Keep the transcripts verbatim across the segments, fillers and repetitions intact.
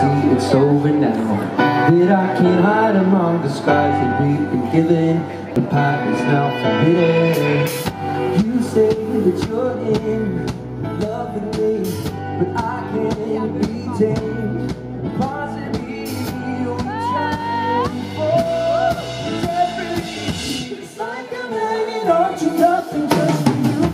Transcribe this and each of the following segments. see it's over now. That I can't hide among the skies that we've been given. The path is now forbidden. You say that you're in love with me, but I can't be tamed. Possibly you'll be trying before. Desperately, it's like I'm hanging on to nothing just for you, man.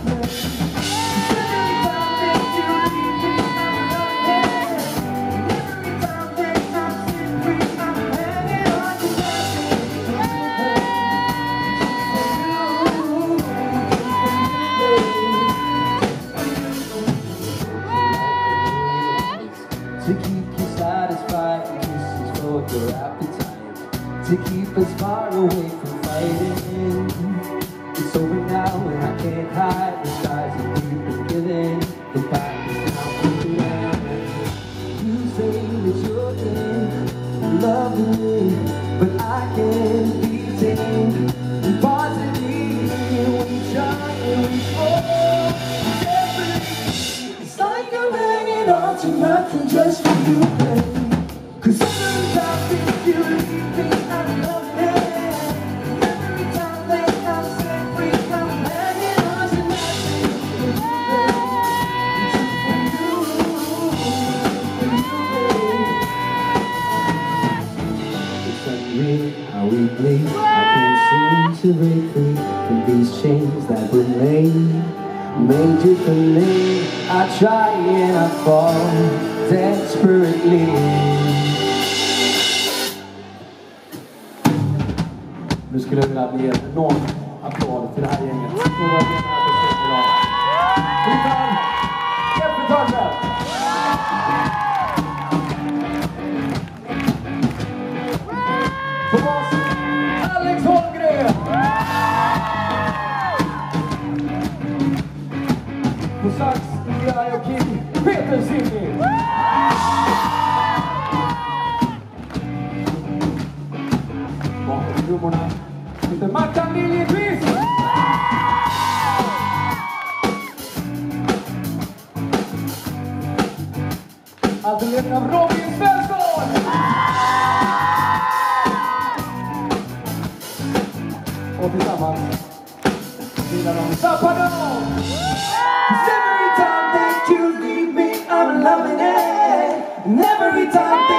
To keep you satisfied, and kisses for your appetite. To keep us far away from fighting. It's over now, and I can't hide the skies that we've been given. The fight is now coming down. You say that you're in love with me, but I can't be tamed. And positively, we try and we fall. Desperately, it's like I'm hanging on to nothing just for you, babe. Cause every time that you leave me, I love it. Every time that I'm set free, I'm hanging on to nothing. For you, for you, babe. It's unreal how we bleed. I can't seem to break free from these chains that were made. Made you for me, I try and I fall desperately. Nu skulle jag vilja bli en enorm applåd till det här gänget. Då var det den här personen idag. Britann! Jeppe Tandler! På basen, Alex Holmgren! På sax, Eli och Kim, Peter Simmi! Bakom trummorna sitter Martin Liljeqvist! Adelen av Robin Svensson! Och tillsammans vilar de Zappadon! Every time that you leave me, I'm loving it. And every time that